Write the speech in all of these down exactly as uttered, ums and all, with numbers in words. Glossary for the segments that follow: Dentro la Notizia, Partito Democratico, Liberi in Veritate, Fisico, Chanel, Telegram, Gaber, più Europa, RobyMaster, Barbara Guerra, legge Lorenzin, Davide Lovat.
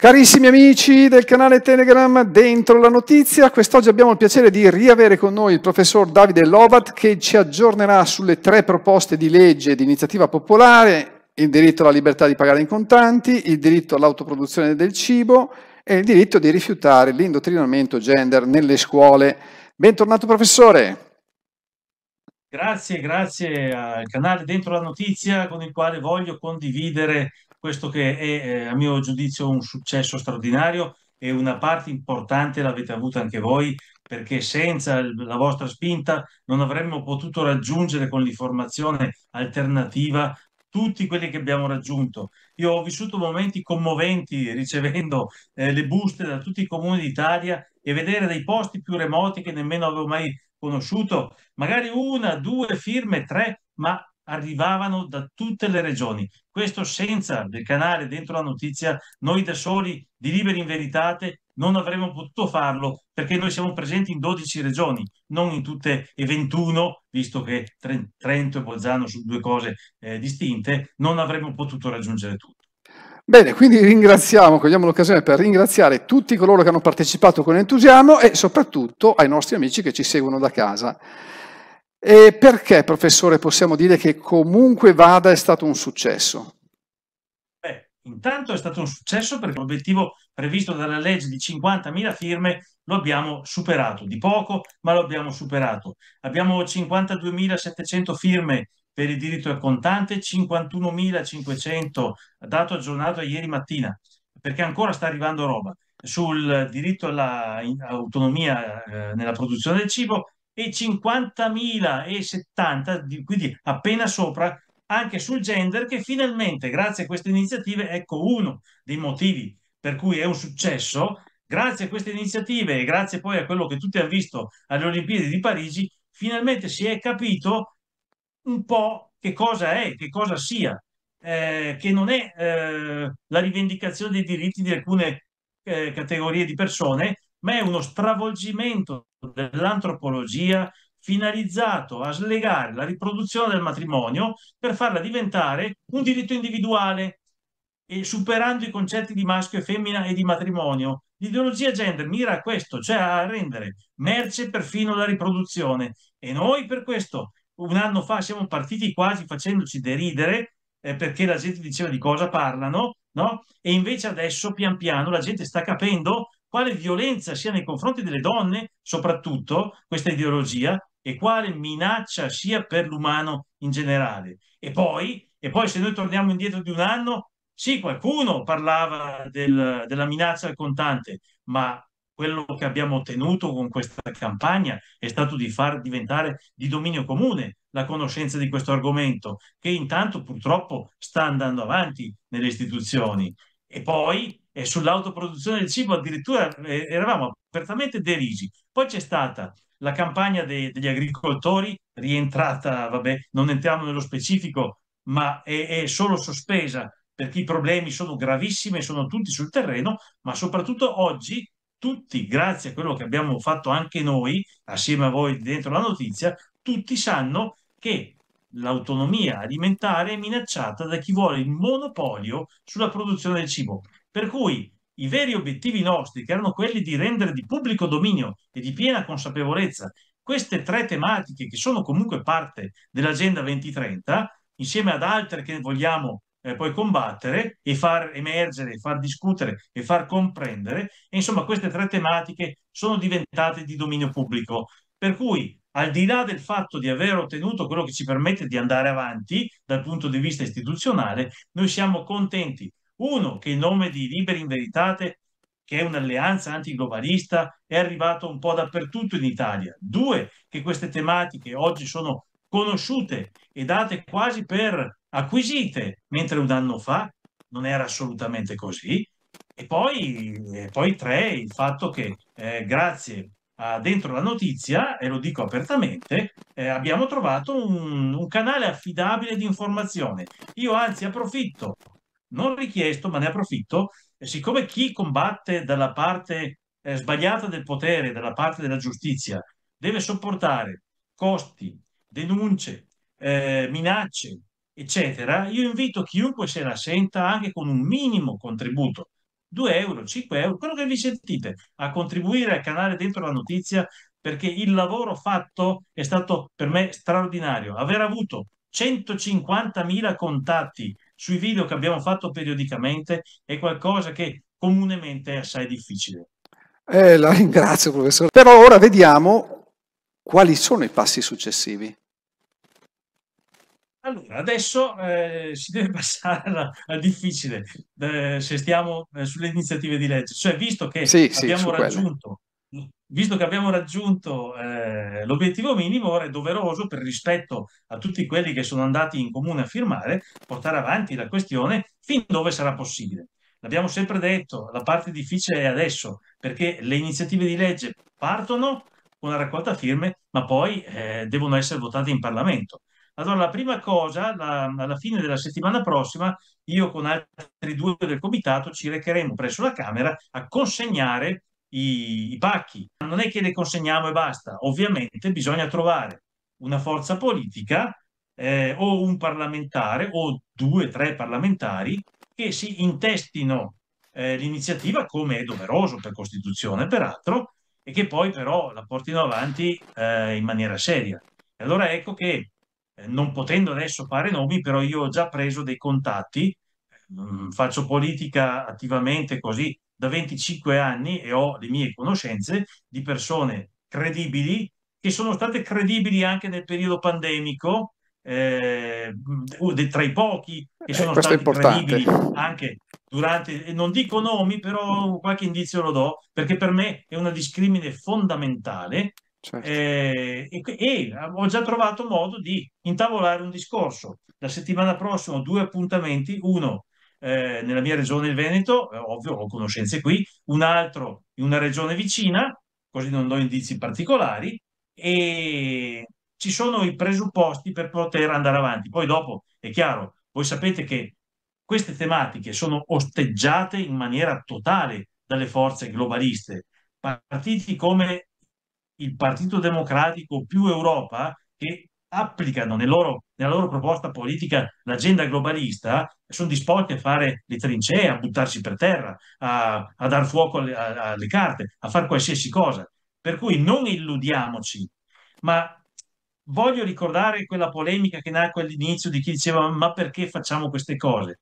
Carissimi amici del canale Telegram Dentro la Notizia, quest'oggi abbiamo il piacere di riavere con noi il professor Davide Lovat che ci aggiornerà sulle tre proposte di legge di iniziativa popolare, il diritto alla libertà di pagare in contanti, il diritto all'autoproduzione del cibo e il diritto di rifiutare l'indottrinamento gender nelle scuole. Bentornato professore! Grazie, grazie al canale Dentro la Notizia con il quale voglio condividere questo che è, eh, a mio giudizio, un successo straordinario e una parte importante l'avete avuta anche voi, perché senza il, la vostra spinta non avremmo potuto raggiungere con l'informazione alternativa tutti quelli che abbiamo raggiunto. Io ho vissuto momenti commoventi ricevendo eh, le buste da tutti i comuni d'Italia e vedere dei posti più remoti che nemmeno avevo mai conosciuto, magari una, due firme, tre, ma arrivavano da tutte le regioni. Questo senza il canale Dentro la Notizia, noi da soli di Liberi in Veritate non avremmo potuto farlo, perché noi siamo presenti in dodici regioni, non in tutte e ventuno, visto che Trento e Bolzano sono due cose eh, distinte, non avremmo potuto raggiungere tutto. Bene, quindi ringraziamo, cogliamo l'occasione per ringraziare tutti coloro che hanno partecipato con entusiasmo e soprattutto ai nostri amici che ci seguono da casa. E perché, professore, possiamo dire che comunque vada è stato un successo? Beh, intanto è stato un successo perché l'obiettivo previsto dalla legge di cinquantamila firme lo abbiamo superato, di poco, ma lo abbiamo superato. Abbiamo cinquantaduemilasettecento firme per il diritto al contante, cinquantunomilacinquecento dato aggiornato ieri mattina, perché ancora sta arrivando roba sul diritto all'autonomia eh, nella produzione del cibo, e cinquantamila e settanta, quindi appena sopra, anche sul gender, che finalmente, grazie a queste iniziative, ecco uno dei motivi per cui è un successo, grazie a queste iniziative e grazie poi a quello che tutti hanno visto alle Olimpiadi di Parigi, finalmente si è capito un po' che cosa è, che cosa sia, eh, che non è eh, la rivendicazione dei diritti di alcune eh, categorie di persone, ma è uno stravolgimento dell'antropologia finalizzato a slegare la riproduzione del matrimonio per farla diventare un diritto individuale, e superando i concetti di maschio e femmina e di matrimonio. L'ideologia gender mira a questo, cioè a rendere merce perfino la riproduzione, e noi per questo un anno fa siamo partiti quasi facendoci deridere eh, perché la gente diceva di cosa parlano, no? E invece adesso pian piano la gente sta capendo quale violenza sia nei confronti delle donne, soprattutto questa ideologia, e quale minaccia sia per l'umano in generale. E poi, e poi se noi torniamo indietro di un anno, sì, qualcuno parlava del, della minaccia al contante, ma quello che abbiamo ottenuto con questa campagna è stato di far diventare di dominio comune la conoscenza di questo argomento, che intanto purtroppo sta andando avanti nelle istituzioni. E poi e sull'autoproduzione del cibo addirittura eravamo apertamente derisi. Poi c'è stata la campagna dei, degli agricoltori, rientrata, vabbè, non entriamo nello specifico, ma è, è solo sospesa perché i problemi sono gravissimi, sono tutti sul terreno, ma soprattutto oggi tutti, grazie a quello che abbiamo fatto anche noi, assieme a voi Dentro la Notizia, tutti sanno che l'autonomia alimentare è minacciata da chi vuole il monopolio sulla produzione del cibo. Per cui i veri obiettivi nostri, che erano quelli di rendere di pubblico dominio e di piena consapevolezza queste tre tematiche che sono comunque parte dell'Agenda duemilatrenta, insieme ad altre che vogliamo eh, poi combattere e far emergere, far discutere e far comprendere, e insomma queste tre tematiche sono diventate di dominio pubblico. Per cui, al di là del fatto di aver ottenuto quello che ci permette di andare avanti dal punto di vista istituzionale, noi siamo contenti. Uno, che in nome di Liberi in Veritate, che è un'alleanza antiglobalista, è arrivato un po' dappertutto in Italia. Due, che queste tematiche oggi sono conosciute e date quasi per acquisite, mentre un anno fa non era assolutamente così. E poi, e poi tre, il fatto che eh, grazie a Dentro la Notizia, e lo dico apertamente, eh, abbiamo trovato un, un canale affidabile di informazione. Io anzi approfitto, non richiesto, ma ne approfitto, e siccome chi combatte dalla parte eh, sbagliata del potere, dalla parte della giustizia, deve sopportare costi, denunce, eh, minacce, eccetera, io invito chiunque se la senta, anche con un minimo contributo, due euro, cinque euro, quello che vi sentite, a contribuire al canale Dentro la Notizia, perché il lavoro fatto è stato per me straordinario. Aver avuto centocinquantamila contatti sui video che abbiamo fatto periodicamente è qualcosa che comunemente è assai difficile. Eh, la ringrazio, professore. Però ora vediamo quali sono i passi successivi. Allora, adesso eh, si deve passare al difficile, eh, se stiamo eh, sulle iniziative di legge. Cioè, visto che sì, abbiamo sì, raggiunto, visto che abbiamo raggiunto eh, l'obiettivo minimo, ora è doveroso, per rispetto a tutti quelli che sono andati in comune a firmare, portare avanti la questione fin dove sarà possibile. L'abbiamo sempre detto, la parte difficile è adesso, perché le iniziative di legge partono con la raccolta firme, ma poi eh, devono essere votate in Parlamento. Allora, la prima cosa, la, alla fine della settimana prossima, io con altri due del comitato ci recheremo presso la Camera a consegnare i, i pacchi. Non è che le consegniamo e basta, ovviamente bisogna trovare una forza politica eh, o un parlamentare o due o tre parlamentari che si intestino eh, l'iniziativa, come è doveroso per Costituzione peraltro, e che poi però la portino avanti eh, in maniera seria. E allora ecco che, non potendo adesso fare nomi, però io ho già preso dei contatti, faccio politica attivamente così da venticinque anni e ho le mie conoscenze di persone credibili, che sono state credibili anche nel periodo pandemico, eh, tra i pochi che sono eh, stati credibili anche durante, non dico nomi, però qualche indizio lo do, perché per me è una discrimine fondamentale. Certo. Eh, e, e ho già trovato modo di intavolare un discorso. La settimana prossima ho due appuntamenti, uno eh, nella mia regione, il Veneto, eh, ovvio ho conoscenze qui, un altro in una regione vicina, così non do indizi particolari, e ci sono i presupposti per poter andare avanti. Poi dopo, è chiaro, voi sapete che queste tematiche sono osteggiate in maniera totale dalle forze globaliste, partiti come il Partito Democratico, più Europa, che applicano nel loro, nella loro proposta politica l'agenda globalista, sono disposti a fare le trincee, a buttarsi per terra, a, a dar fuoco alle, alle carte, a fare qualsiasi cosa. Per cui non illudiamoci, ma voglio ricordare quella polemica che nacque all'inizio di chi diceva ma perché facciamo queste cose?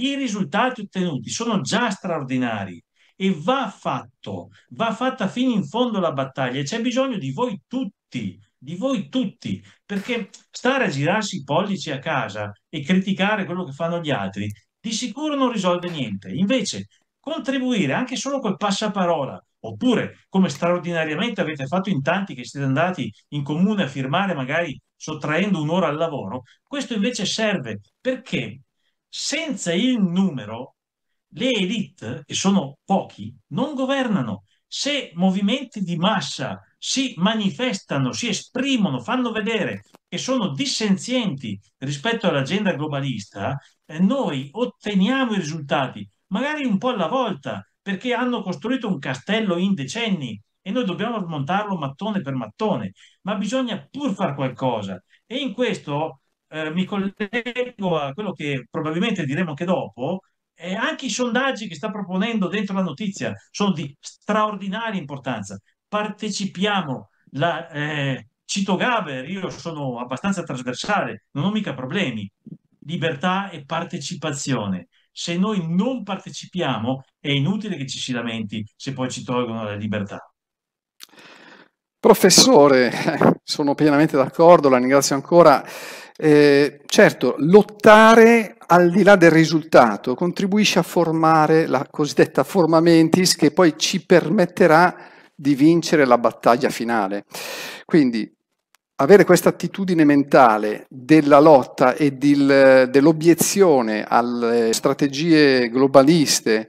I risultati ottenuti sono già straordinari. E va fatto, va fatta fino in fondo la battaglia. C'è bisogno di voi tutti, di voi tutti, perché stare a girarsi i pollici a casa e criticare quello che fanno gli altri di sicuro non risolve niente. Invece contribuire anche solo col passaparola, oppure come straordinariamente avete fatto in tanti che siete andati in comune a firmare magari sottraendo un'ora al lavoro, questo invece serve, perché senza il numero le élite, che sono pochi, non governano. Se movimenti di massa si manifestano, si esprimono, fanno vedere che sono dissenzienti rispetto all'agenda globalista, eh, noi otteniamo i risultati, magari un po' alla volta, perché hanno costruito un castello in decenni e noi dobbiamo smontarlo mattone per mattone, ma bisogna pur fare qualcosa. E in questo eh, mi collego a quello che probabilmente diremo anche dopo. E anche i sondaggi che sta proponendo Dentro la Notizia sono di straordinaria importanza. Partecipiamo, la, eh, cito Gaber, io sono abbastanza trasversale, non ho mica problemi. Libertà e partecipazione. Se noi non partecipiamo è inutile che ci si lamenti se poi ci tolgono la libertà. Professore, sono pienamente d'accordo, la ringrazio ancora. Eh, certo, lottare al di là del risultato contribuisce a formare la cosiddetta forma mentis, che poi ci permetterà di vincere la battaglia finale. Quindi avere questa attitudine mentale della lotta e dell'obiezione alle strategie globaliste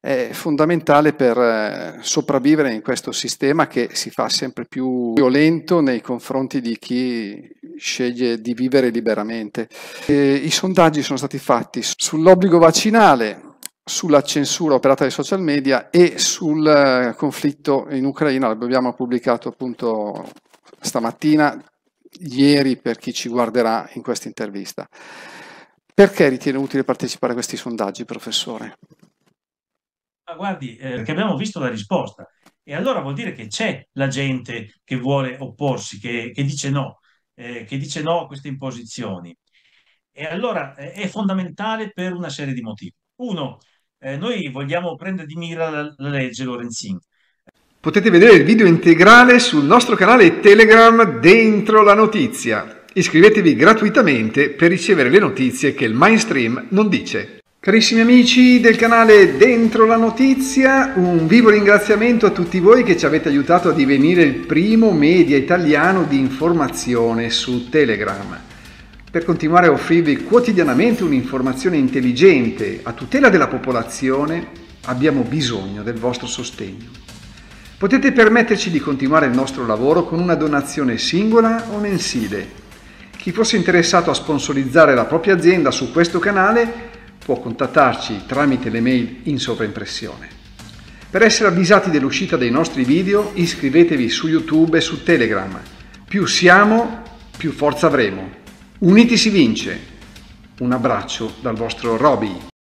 è fondamentale per sopravvivere in questo sistema che si fa sempre più violento nei confronti di chi sceglie di vivere liberamente. E i sondaggi sono stati fatti sull'obbligo vaccinale, sulla censura operata dai social media e sul conflitto in Ucraina. L'abbiamo pubblicato appunto stamattina, ieri per chi ci guarderà in questa intervista. Perché ritiene utile partecipare a questi sondaggi, professore? Ma guardi, eh, che abbiamo visto la risposta. E allora vuol dire che c'è la gente che vuole opporsi, che, che dice no, eh, che dice no a queste imposizioni. E allora eh, è fondamentale per una serie di motivi. Uno, eh, noi vogliamo prendere di mira la, la legge Lorenzin. Potete vedere il video integrale sul nostro canale Telegram Dentro la Notizia. Iscrivetevi gratuitamente per ricevere le notizie che il mainstream non dice. Carissimi amici del canale Dentro la Notizia, un vivo ringraziamento a tutti voi che ci avete aiutato a divenire il primo media italiano di informazione su Telegram. Per continuare a offrirvi quotidianamente un'informazione intelligente a tutela della popolazione, abbiamo bisogno del vostro sostegno. Potete permetterci di continuare il nostro lavoro con una donazione singola o mensile. Chi fosse interessato a sponsorizzare la propria azienda su questo canale può contattarci tramite le mail in sovraimpressione. Per essere avvisati dell'uscita dei nostri video, iscrivetevi su YouTube e su Telegram. Più siamo, più forza avremo. Uniti si vince. Un abbraccio dal vostro Roby.